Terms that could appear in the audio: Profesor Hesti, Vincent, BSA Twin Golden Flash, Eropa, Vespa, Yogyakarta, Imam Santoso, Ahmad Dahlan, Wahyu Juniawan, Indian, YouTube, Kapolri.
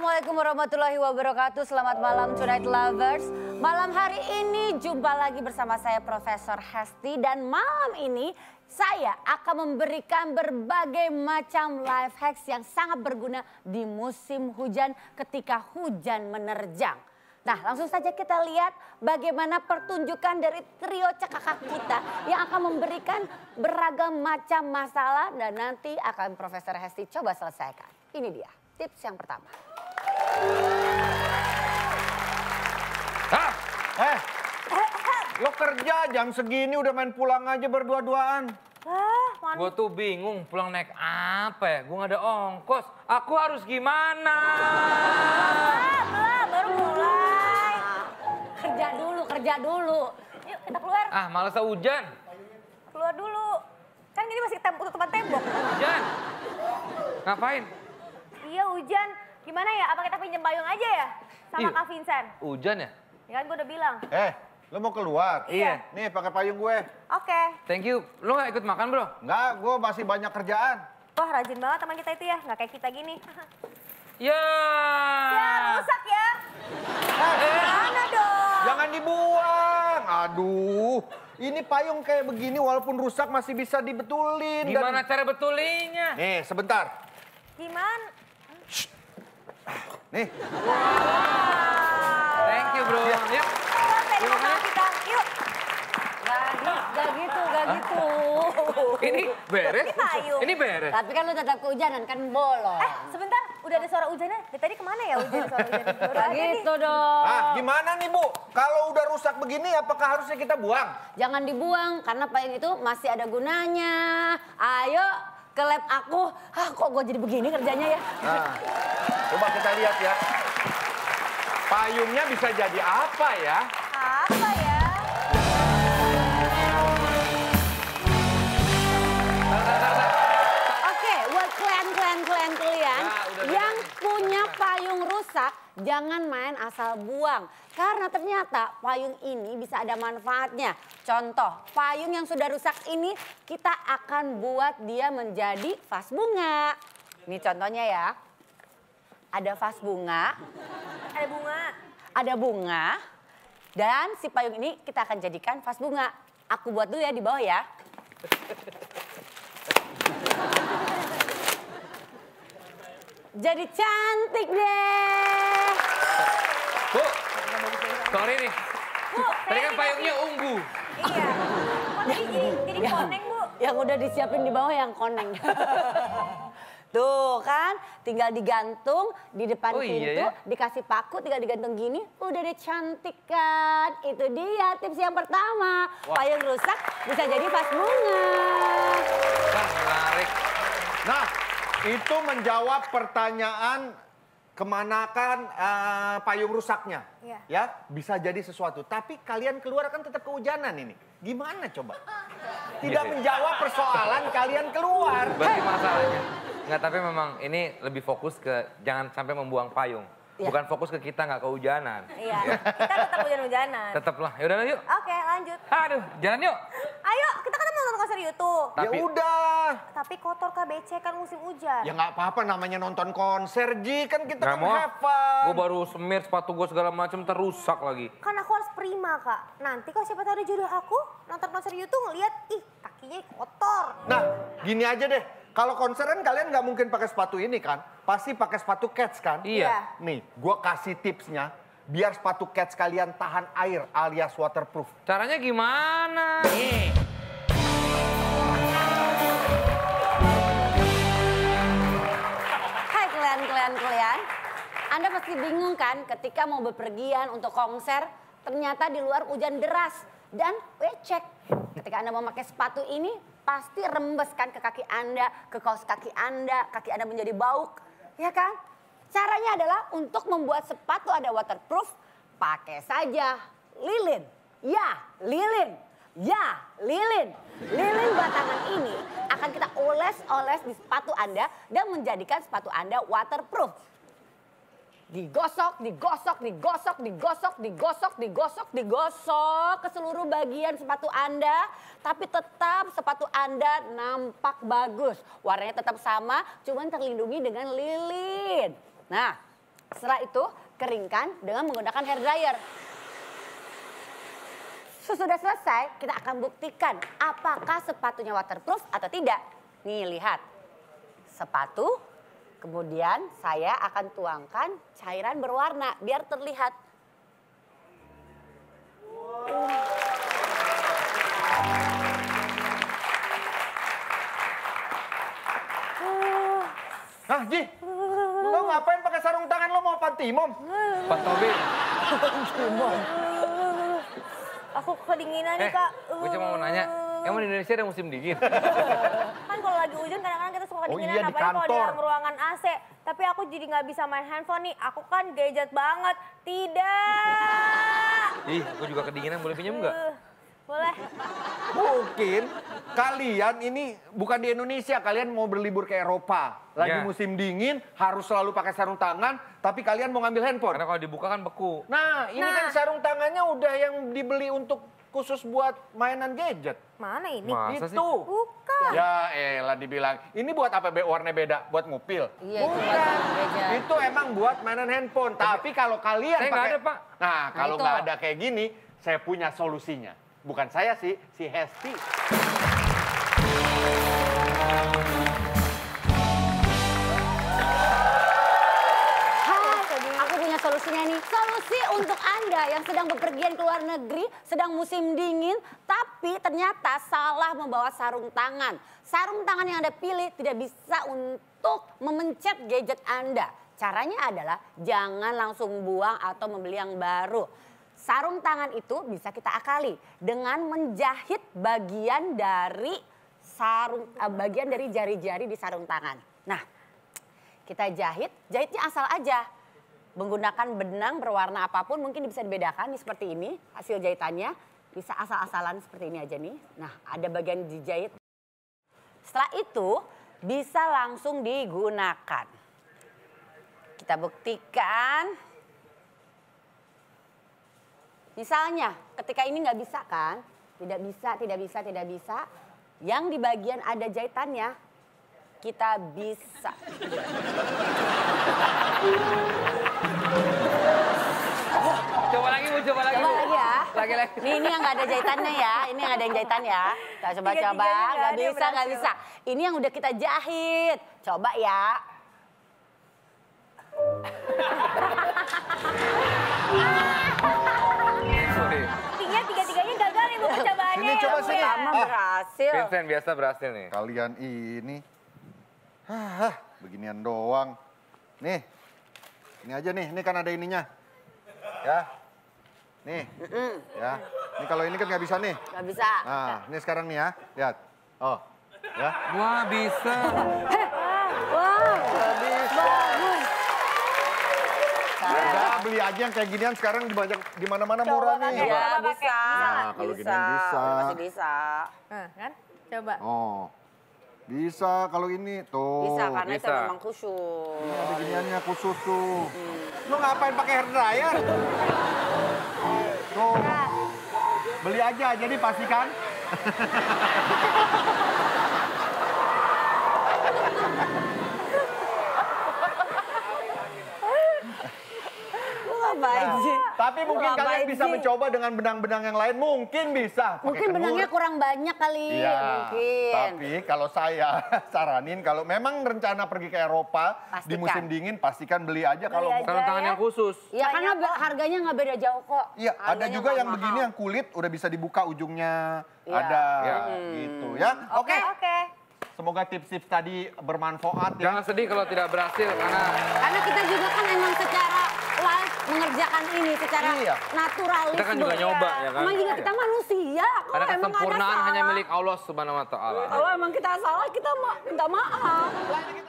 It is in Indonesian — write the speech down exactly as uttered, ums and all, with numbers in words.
Assalamualaikum warahmatullahi wabarakatuh. Selamat malam Tonight Lovers. Malam hari ini jumpa lagi bersama saya Profesor Hesti. Dan malam ini saya akan memberikan berbagai macam life hacks yang sangat berguna di musim hujan ketika hujan menerjang. Nah, langsung saja kita lihat bagaimana pertunjukan dari trio cekakak kita yang akan memberikan beragam macam masalah. Dan nanti akan Profesor Hesti coba selesaikan. Ini dia. Tips yang pertama. Hah? Eh, lo kerja jam segini udah main pulang aja berdua-duaan. Hah? Gue tuh bingung pulang naik apa ya? Gue gak ada ongkos. Aku harus gimana? Belum, baru mulai. Kerja dulu, kerja dulu. Yuk kita keluar. Ah, males hujan. Keluar dulu. Kan ini masih tempat tembok. Hujan. Ngapain? Iya hujan, gimana ya? Apa kita pinjam payung aja ya? Sama Iy, Kak Vincent. Hujan ya? Ya kan gue udah bilang. Eh, lo mau keluar? Iya. Nih pakai payung gue. Oke. Okay. Thank you. Lo gak ikut makan bro? Enggak, gue masih banyak kerjaan. Wah rajin banget teman kita itu ya, gak kayak kita gini. Ya. Ya rusak ya. Eh, eh. Mana dong? Jangan dibuang. Aduh, ini payung kayak begini walaupun rusak masih bisa dibetulin. Gimana dan... cara betulinnya? Nih sebentar. Gimana? Nih. Wow. Thank you bro. Yuk. Yuk. Yuk. Gak gitu, gak gitu. Ini beres. Ini beres. Tapi kan lu tetap kehujanan kan bolong. Eh sebentar, udah ada suara hujannya. Dari tadi kemana ya hujan suara hujannya? Gak gitu dong. Ah gimana nih Bu? Kalau udah rusak begini apakah harusnya kita buang? Jangan dibuang karena payung itu masih ada gunanya. Ayo ke lab aku. Ah kok gue jadi begini kerjanya ya? Nah. Coba kita lihat ya, payungnya bisa jadi apa ya? Apa ya? Oke, buat kalian-kalian-kalian yang punya payung rusak, jangan main asal buang. Karena ternyata payung ini bisa ada manfaatnya. Contoh, payung yang sudah rusak ini kita akan buat dia menjadi vas bunga. Ini contohnya ya. Ada vas bunga, ada bunga, ada bunga, dan si payung ini kita akan jadikan vas bunga. Aku buat dulu ya di bawah ya. Jadi cantik deh. Bu, sorry nih. Bu, tadi kan payungnya ungu. Iya. Kok tadi jadi, jadi koneng Bu? Yang udah disiapin di bawah yang koneng. Tuh kan, tinggal digantung di depan oh, pintu, iya, iya. Dikasih paku, tinggal digantung gini, udah deh cantik kan. Itu dia tips yang pertama. Wah. Payung rusak bisa jadi vas bunga. Wah, menarik. Nah, itu menjawab pertanyaan kemanakan uh, payung rusaknya. Ya. Ya, bisa jadi sesuatu. Tapi kalian keluar kan tetap kehujanan ini. Gimana coba? Tidak menjawab persoalan kalian keluar. Berarti masalahnya. Nggak, tapi memang ini lebih fokus ke jangan sampai membuang payung. Ya. Bukan fokus ke kita nggak kehujanan. Iya, ya. Kita tetap hujan-hujanan. Tetaplah, yaudah yuk. Oke, lanjut. Aduh, jalan yuk. Ayo, kita kan mau nonton konser YouTube. Tapi, ya udah. Tapi kotor K B C kan musim hujan. Ya nggak apa-apa namanya nonton konser, Ji. Kan kita kan have fun. Gue baru semir sepatu gue segala macam terusak lagi. Kan aku harus prima, Kak. Nanti kok siapa tahu ada jodoh aku nonton konser YouTube ngeliat, ih kakinya kotor. Nah, gini aja deh. Kalau konseran kalian nggak mungkin pakai sepatu ini kan? Pasti pakai sepatu cats kan? Iya. Nih, gue kasih tipsnya biar sepatu cats kalian tahan air alias waterproof. Caranya gimana? Nih. Hai kalian, kalian, kalian. Anda pasti bingung kan ketika mau bepergian untuk konser, ternyata di luar hujan deras dan becek. Ketika Anda mau pakai sepatu ini, pasti rembes kan ke kaki Anda, ke kaos kaki Anda, kaki Anda menjadi bauk, ya kan? Caranya adalah untuk membuat sepatu ada waterproof, pakai saja lilin. Ya, lilin. Ya, lilin. Lilin batangan ini akan kita oles-oles di sepatu Anda dan menjadikan sepatu Anda waterproof. Digosok, digosok, digosok, digosok, digosok, digosok, digosok ke seluruh bagian sepatu Anda. Tapi tetap sepatu Anda nampak bagus. Warnanya tetap sama, cuman terlindungi dengan lilin. Nah, Setelah itu, keringkan dengan menggunakan hair dryer. Sesudah selesai, kita akan buktikan apakah sepatunya waterproof atau tidak. Nih, lihat. Sepatu, kemudian saya akan tuangkan cairan berwarna biar terlihat. Wow. Uh. Uh. Hah, Ji? Uh. Lo ngapain pakai sarung tangan, lo mau pantimom? Uh. Pantobi. Pantimom. Aku kedinginan nih, eh, Kak. Gue cuma mau nanya, emang di Indonesia ada musim dingin? Kan kalau lagi hujan kadang-kadang kita suka kedinginan, oh iya, apalagi kalau dalam ruangan A C. Tapi aku jadi nggak bisa main handphone nih, aku kan gadget banget. Tidak! Ih, aku juga kedinginan, boleh pinjam nggak? Uh, boleh. Mungkin kalian ini bukan di Indonesia, kalian mau berlibur ke Eropa. Lagi yeah. musim dingin, harus selalu pakai sarung tangan. Tapi kalian mau ngambil handphone. Karena kalau dibuka kan beku. Nah, ini nah. kan sarung tangannya udah yang dibeli untuk khusus buat mainan gadget. Mana ini? Masa itu. Bukan. Ya elah dibilang. Ini buat apa warna beda? Buat ngupil? Iya, bukan. Itu emang buat mainan handphone. Tapi, Tapi kalau kalian saya pakai... Saya nggak ada, Pak. Nah, kalau nggak ada kayak gini, saya punya solusinya. Bukan saya sih, si Hesti. Solusi untuk Anda yang sedang bepergian ke luar negeri, sedang musim dingin, tapi ternyata salah membawa sarung tangan. Sarung tangan yang Anda pilih tidak bisa untuk memencet gadget Anda. Caranya adalah jangan langsung buang atau membeli yang baru. Sarung tangan itu bisa kita akali dengan menjahit bagian dari sarung, bagian dari jari-jari di sarung tangan. Nah, kita jahit, jahitnya asal aja. Menggunakan benang berwarna apapun mungkin bisa dibedakan nih, seperti ini hasil jahitannya. Bisa asal-asalan seperti ini aja nih. Nah, ada bagian dijahit. Setelah itu bisa langsung digunakan. Kita buktikan. Misalnya ketika ini nggak bisa kan. Tidak bisa, tidak bisa, tidak bisa. Yang di bagian ada jahitannya kita bisa. Coba lagi, Bu, coba lagi. Coba lagi ya. Lagi lagi. Nih, ini yang nggak ada jahitannya ya. Ini yang ada yang jahitan ya. Kita coba-coba. Nggak bisa, nggak bisa. Ini yang udah kita jahit. Coba ya. Tiga, tiga-tiganya gagal nih, Bu, percobaannya. Sini, coba sini. Sama berhasil. Vincent biasa berhasil nih. Kalian ini. Hah, beginian doang. Nih. Ini aja nih, ini kan ada ininya. Ya. Nih. Mm-mm. Ya. Ini kalau ini kan nggak bisa nih. Nggak bisa. Nah, ini sekarang nih ya. Lihat. Oh. Ya. Wah, bisa. Wah, nggak bisa. Bagus. Udah, beli aja yang kayak ginian sekarang banyak di mana-mana murah nih. Iya, bisa. Nah, kalau ginian bisa. Masih bisa. Nah, kan? Coba. Oh. Bisa kalau ini tuh. Bisa karena bisa. Itu memang khusus. Iya, beginiannya khusus tuh. Hmm. Lu ngapain pakai hair dryer? Tuh. Ya. Beli aja jadi pastikan. Nah, tapi mungkin Lapa kalian bisa mencoba dengan benang-benang yang lain, mungkin bisa. Mungkin benangnya kurang banyak kali. Ya, mungkin. Tapi kalau saya saranin, kalau memang rencana pergi ke Eropa pastikan. Di musim dingin, pastikan beli aja beli kalau sarung tangan yang khusus. Ya, karena harganya nggak beda jauh kok. Iya, ada juga yang mahal. Begini yang kulit udah bisa dibuka ujungnya. Ya. Ada, ya. Hmm. Gitu ya. Oke. Okay. Okay. Semoga tips-tips tadi bermanfaat. Jangan ya. Sedih kalau tidak berhasil karena. Karena kita juga kan emang secara live mengerjakan ini secara iya. naturalis. Kita kan juga nyoba ya kan. Emang juga kita manusia. Kok karena emang kesempurnaan ada salah. Hanya milik Allah Subhanahu Wa Ta'ala. Kalau emang kita salah kita minta maaf.